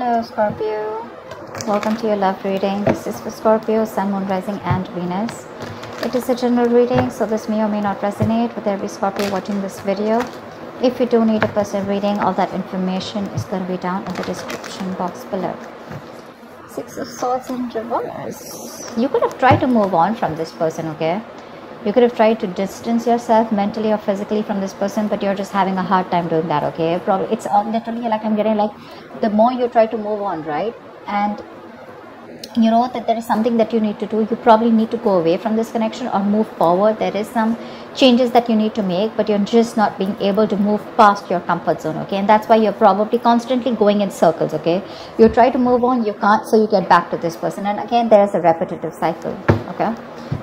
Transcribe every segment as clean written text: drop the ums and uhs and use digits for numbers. Hello Scorpio, welcome to your love reading. This is for Scorpio, Sun, Moon, Rising and Venus. It is a general reading, so this may or may not resonate with every Scorpio watching this video. If you do need a personal reading, all that information is going to be down in the description box below. Six of Swords and Reverse. You could have tried to move on from this person, okay? You could have tried to distance yourself mentally or physically from this person, but you're just having a hard time doing that, okay? Probably it's literally like I'm getting like the more you try to move on, right? And you know that there is something that you need to do. You probably need to go away from this connection or move forward. There is some changes that you need to make, but you're just not being able to move past your comfort zone, okay? And that's why you're probably constantly going in circles, okay? You try to move on, you can't, so you get back to this person. And again, there's a repetitive cycle, okay?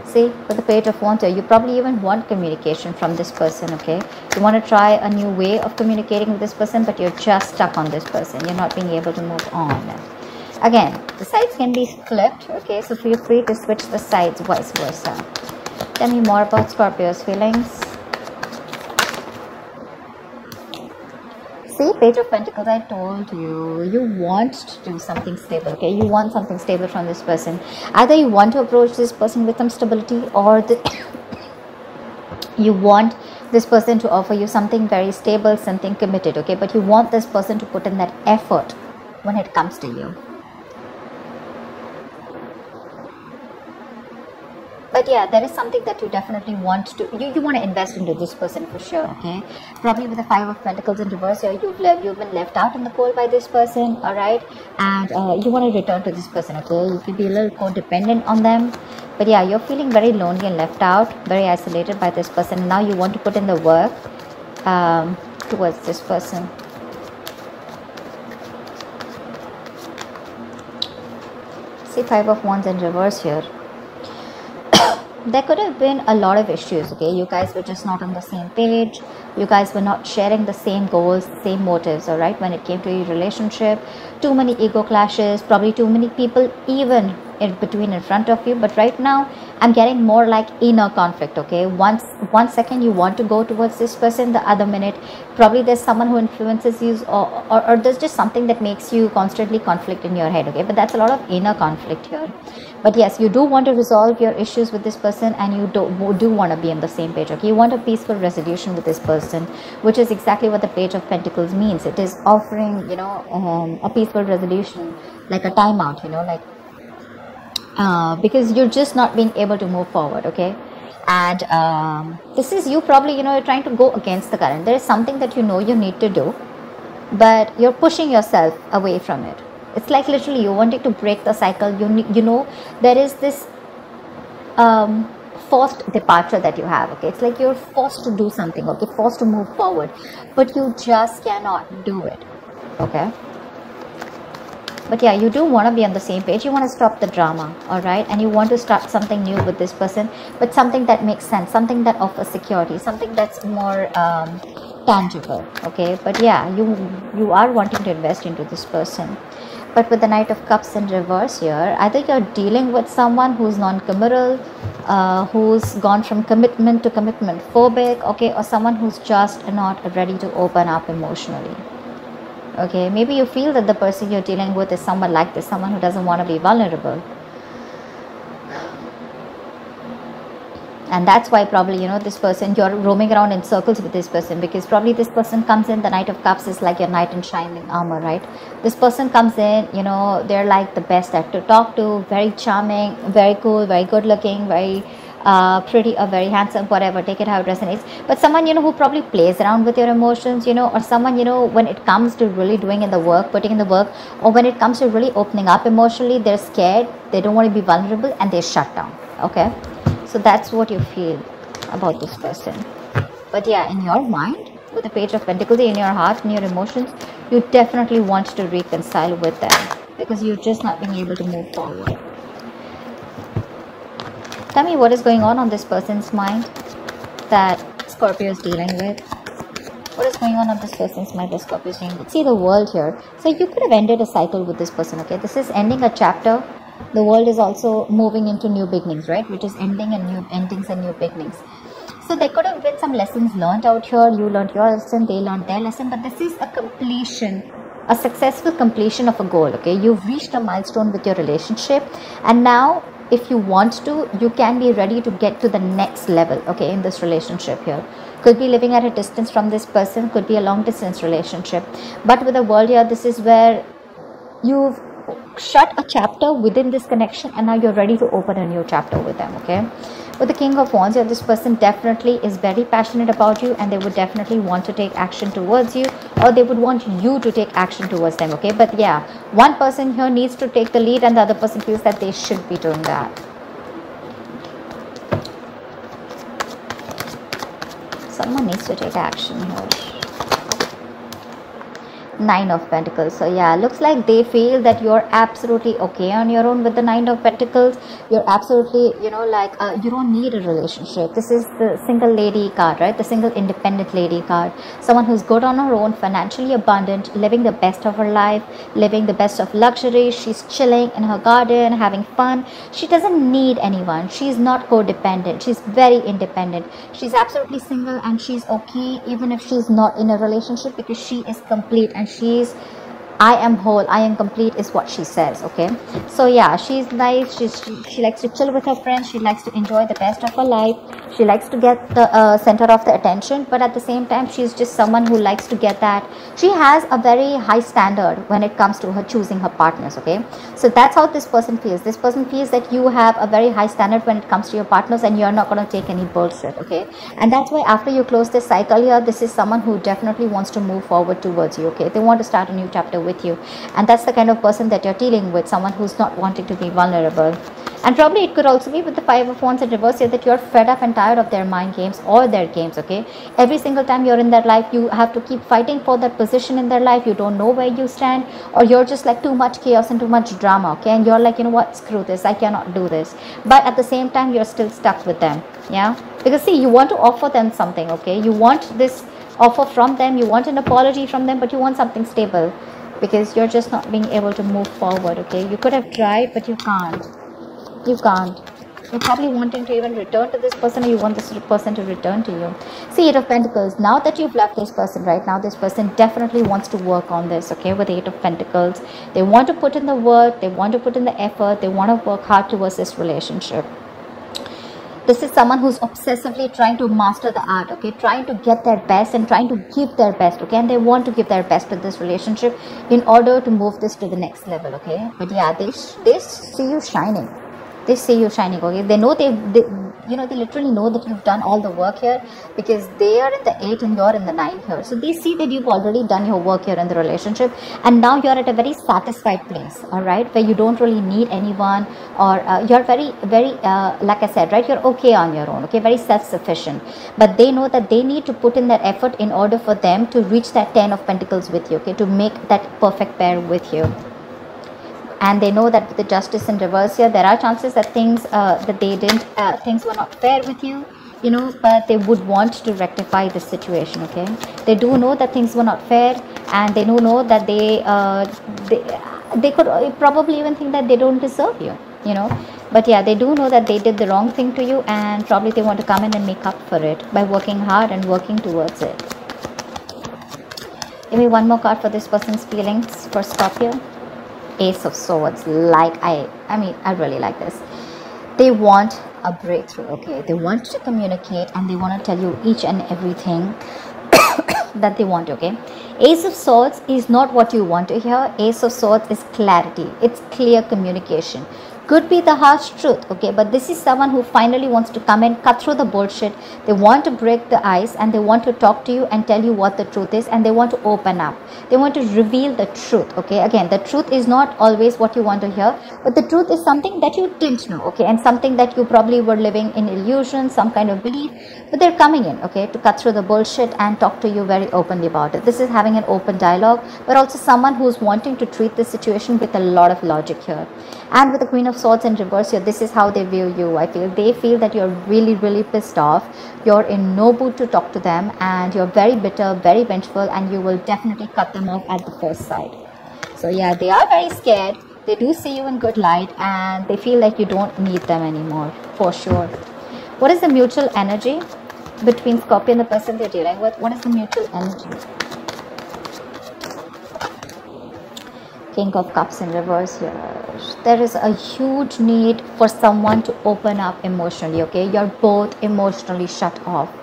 See, with the Page of Wands, you probably even want communication from this person, okay? You want to try a new way of communicating with this person, but you're just stuck on this person. You're not being able to move on. Again, the sides can be flipped, okay? So feel free to switch the sides, vice versa. Tell me more about Scorpio's feelings. See, Page of Pentacles, I told you, you want to do something stable, okay? You want something stable from this person. Either you want to approach this person with some stability, or you want this person to offer you something very stable, something committed, okay? But you want this person to put in that effort when it comes to you. But yeah, there is something that you definitely want to, you want to invest into this person for sure, okay? Probably with the Five of Pentacles in reverse here, you've been left out in the cold by this person, alright? And you want to return to this person, okay? You could be a little codependent on them. But yeah, you're feeling very lonely and left out, very isolated by this person. And now you want to put in the work towards this person. See, Five of Wands in reverse here. There could have been a lot of issues, okay? You guys were just not on the same page. You guys were not sharing the same goals, same motives, all right? When it came to your relationship, too many ego clashes, probably too many people even in between in front of you. But right now, I'm getting more like inner conflict, okay? One second you want to go towards this person, the other minute, probably there's someone who influences you or there's just something that makes you constantly conflict in your head, okay? But that's a lot of inner conflict here. But yes, you do want to resolve your issues with this person, and you do want to be on the same page, okay? You want a peaceful resolution with this person, which is exactly what the Page of Pentacles means. It is offering, you know, a peaceful resolution, like a timeout, you know, like because you're just not being able to move forward, okay? And this is you probably, you know, you're trying to go against the current. There is something that you know you need to do, but you're pushing yourself away from it. It's like literally you wanting to break the cycle. You know, there is this forced departure that you have, okay? It's like you're forced to do something, okay? Forced to move forward, but you just cannot do it, okay? But yeah, you do want to be on the same page. You want to stop the drama, all right? And you want to start something new with this person, but something that makes sense, something that offers security, something that's more tangible, okay? But yeah, you are wanting to invest into this person. But with the Knight of Cups in reverse here, either you're dealing with someone who's non-committal, who's gone from commitment to commitment phobic, okay? Or someone who's just not ready to open up emotionally. Okay, maybe you feel that the person you're dealing with is someone like this, someone who doesn't want to be vulnerable. And that's why probably, you know, this person, you're roaming around in circles with this person, because probably this person comes in, the Knight of Cups is like your knight in shining armor, right? This person comes in, you know, they're like the best to talk to, very charming, very cool, very good looking, very pretty or very handsome, whatever, take it how it resonates. But someone, you know, who probably plays around with your emotions, you know, or someone, you know, when it comes to really doing in the work, putting in the work, or when it comes to really opening up emotionally, they're scared, they don't want to be vulnerable, and they shut down, okay? So that's what you feel about this person. But yeah, in your mind, with the Page of Pentacles, in your heart, in your emotions, you definitely want to reconcile with them, because you're just not being able to move forward. Tell me what is going on this person's mind that Scorpio is dealing with. What is going on this person's mind that Scorpio is dealing with? See, the World here. So you could have ended a cycle with this person, okay? This is ending a chapter. The World is also moving into new beginnings, right? Which is ending and new endings and new beginnings. So there could have been some lessons learned out here. You learned your lesson, they learned their lesson. But this is a completion a successful completion of a goal. Okay, you've reached a milestone with your relationship, and now if you want to, you can be ready to get to the next level, okay, in this relationship here. Could be living at a distance from this person, could be a long distance relationship. But with the world here, this is where you've shut a chapter within this connection and now you're ready to open a new chapter with them, okay. With the King of Wands, yeah, this person definitely is very passionate about you and they would definitely want to take action towards you, or they would want you to take action towards them, okay. But yeah, one person here needs to take the lead and the other person feels that they should be doing that. Someone needs to take action here. Nine of Pentacles. So yeah, looks like they feel that you're absolutely okay on your own with the Nine of Pentacles. You're absolutely, you know, like you don't need a relationship. This is the single lady card, right? The single independent lady card. Someone who's good on her own, financially abundant, living the best of her life, living the best of luxury. She's chilling in her garden, having fun. She doesn't need anyone. She's not codependent. She's very independent. She's absolutely single and she's okay even if she's not in a relationship, because she is complete and she's I am whole, I am complete is what she says, okay. So yeah, she's nice, she likes to chill with her friends, she likes to enjoy the best of her life, she likes to get the center of the attention, but at the same time she's just someone who likes to get that. She has a very high standard when it comes to her choosing her partners, okay. So that's how this person feels. This person feels that you have a very high standard when it comes to your partners and you're not going to take any bullshit, okay. And that's why after you close this cycle here, this is someone who definitely wants to move forward towards you, okay. They want to start a new chapter with you, and that's the kind of person that you're dealing with, someone who's not wanting to be vulnerable. And probably it could also be with the Five of Wands in reverse here, that you're fed up and tired of their mind games or their games, okay. Every single time you're in their life, you have to keep fighting for that position in their life. You don't know where you stand, or you're just like too much chaos and too much drama, okay. And you're like, you know what, screw this, I cannot do this. But at the same time you're still stuck with them, yeah, because see, you want to offer them something, okay. You want this offer from them, you want an apology from them, but you want something stable, because you're just not being able to move forward, okay. You could have tried, but you can't. You're probably wanting to even return to this person, or you want this person to return to you. See, Eight of Pentacles. Now that you've left this person, right now this person definitely wants to work on this, okay, with Eight of Pentacles. They want to put in the work, they want to put in the effort, they want to work hard towards this relationship. This is someone who's obsessively trying to master the art, okay, trying to get their best and trying to give their best, okay, and they want to give their best to this relationship in order to move this to the next level, okay. But yeah, they see you shining, okay. They know they literally know that you've done all the work here, because they are in the 8 and you're in the 9 here. So they see that you've already done your work here in the relationship, and now you're at a very satisfied place, all right, where you don't really need anyone, or you're very, very, like I said, right, you're okay on your own, okay, very self-sufficient. But they know that they need to put in that effort in order for them to reach that 10 of Pentacles with you, okay, to make that perfect pair with you. And they know that with the Justice in reverse here, there are chances that things things were not fair with you, you know, but they would want to rectify the situation, okay. They do know that things were not fair, and they do know that they could probably even think that they don't deserve you, you know. But yeah, they do know that they did the wrong thing to you, and probably they want to come in and make up for it by working hard and working towards it. Give me one more card for this person's feelings for Scorpio. Ace of Swords. Like I mean I really like this. They want a breakthrough, okay. They want to communicate and they want to tell you each and everything that they want, okay. Ace of Swords is not what you want to hear. Ace of Swords is clarity, it's clear communication. Could be the harsh truth, okay, but this is someone who finally wants to come and cut through the bullshit. They want to break the ice and they want to talk to you and tell you what the truth is, and they want to open up. They want to reveal the truth, okay. Again, the truth is not always what you want to hear, but the truth is something that you didn't know, okay, and something that you probably were living in illusion, some kind of belief, but they're coming in, okay, to cut through the bullshit and talk to you very openly about it. This is having an open dialogue, but also someone who's wanting to treat this situation with a lot of logic here. And with the Queen of Swords in reverse here, this is how they view you. I feel they feel that you're really pissed off, you're in no mood to talk to them, and you're very bitter, very vengeful, and you will definitely cut them off at the first sight. So yeah, they are very scared. They do see you in good light and they feel like you don't need them anymore for sure. What is the mutual energy between Scorpio and the person they're dealing with? What is the mutual energy? King of Cups in reverse here. There is a huge need for someone to open up emotionally, okay? You're both emotionally shut off.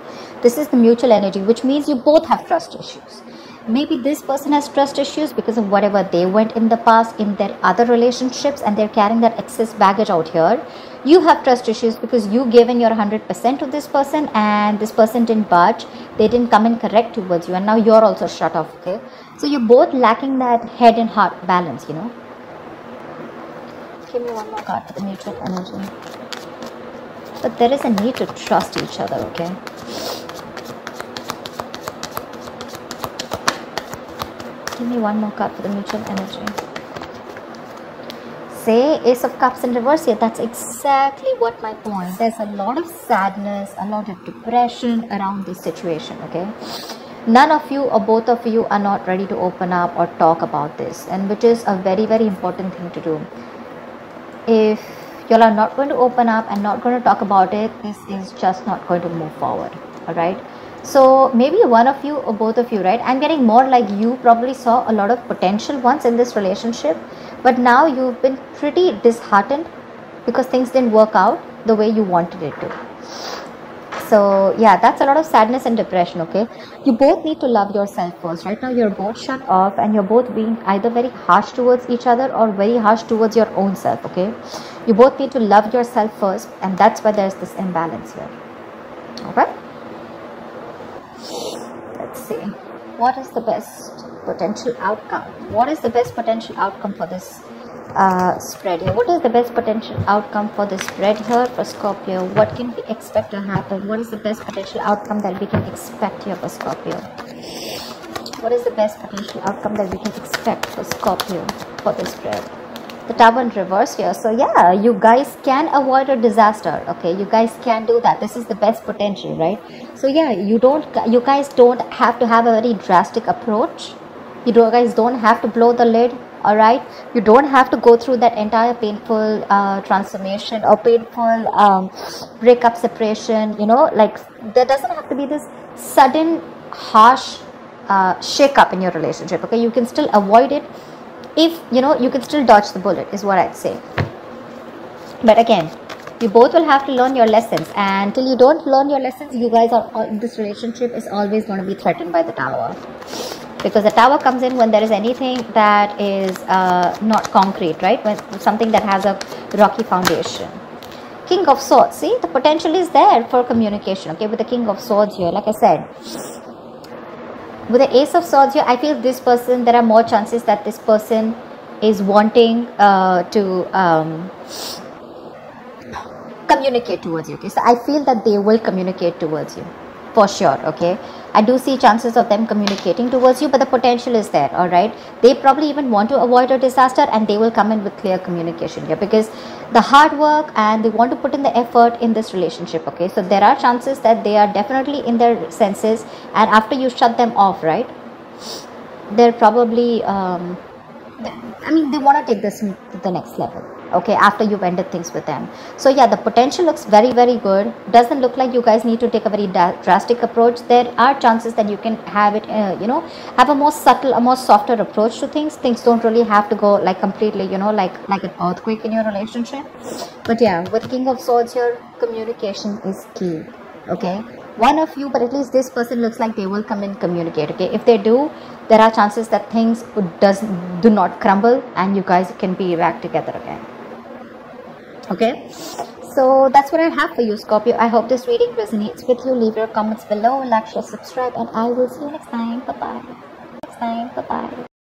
This is the mutual energy, which means you both have trust issues. Maybe this person has trust issues because of whatever they went in the past in their other relationships, and they're carrying that excess baggage out here. You have trust issues because you gave in your 100% to this person, and this person didn't budge. They didn't come and correct towards you, and now you're also shut off, okay? So you're both lacking that head and heart balance, you know? Give me one more card for the mutual energy. But there is a need to trust each other, okay? Give me one more card for the mutual energy. Say Ace of Cups in reverse here. That's exactly what my point. There's a lot of sadness, a lot of depression around this situation, okay? None of you or both of you are not ready to open up or talk about this, and which is a very, very important thing to do. If y'all are not going to open up and not going to talk about it, this is just not going to move forward, all right? So maybe one of you or both of you, right? I'm getting more like you probably saw a lot of potential ones in this relationship, but now you've been pretty disheartened because things didn't work out the way you wanted it to. So yeah, that's a lot of sadness and depression, okay? You both need to love yourself first. Right now you're both shut off, and you're both being either very harsh towards each other or very harsh towards your own self, okay? You both need to love yourself first, and that's why there's this imbalance here, okay? Let's see, what is the best potential outcome? What is the best potential outcome for this spread here? What is the best potential outcome for this spread here for Scorpio? What can we expect to happen? What is the best potential outcome that we can expect here for Scorpio? What is the best potential outcome that we can expect for Scorpio for this spread? The Tower in reverse here. So yeah, you guys can avoid a disaster, okay? You guys can do that. This is the best potential, right? So yeah, you guys don't have to have a very drastic approach. You guys don't have to blow the lid, all right? You don't have to go through that entire painful transformation or painful breakup, separation, you know? Like, there doesn't have to be this sudden harsh shake up in your relationship, okay? You can still avoid it. If, you know, you can still dodge the bullet is what I'd say. But again, you both will have to learn your lessons. And till you don't learn your lessons, you guys are, this relationship is always going to be threatened by the Tower. Because the Tower comes in when there is anything that is not concrete, right? When something that has a rocky foundation. King of Swords. See, the potential is there for communication, okay? With the King of Swords here, like I said. With the Ace of Swords here, I feel this person, there are more chances that this person is wanting to communicate towards you, okay? So I feel that they will communicate towards you, for sure, okay? I do see chances of them communicating towards you, but the potential is there, all right? They probably even want to avoid a disaster, and they will come in with clear communication here, because the hard work and they want to put in the effort in this relationship, okay? So there are chances that they are definitely in their senses, and after you shut them off, right? They're probably, I mean, they want to take this to the next level, okay, after you've ended things with them. So yeah, the potential looks very, very good. Doesn't look like you guys need to take a very drastic approach. There are chances that you can have it, you know, have a more subtle, a more softer approach to things. Things don't really have to go like completely, you know, like an earthquake in your relationship. But yeah, with King of Swords here, communication is key, okay? One of you, but at least this person looks like they will come and communicate, okay? If they do, there are chances that things do not crumble, and you guys can be back together again. Okay, so that's what I have for you, Scorpio. I hope this reading resonates with you. Leave your comments below, like, share, subscribe, and I will see you next time. Bye bye. Next time, bye bye.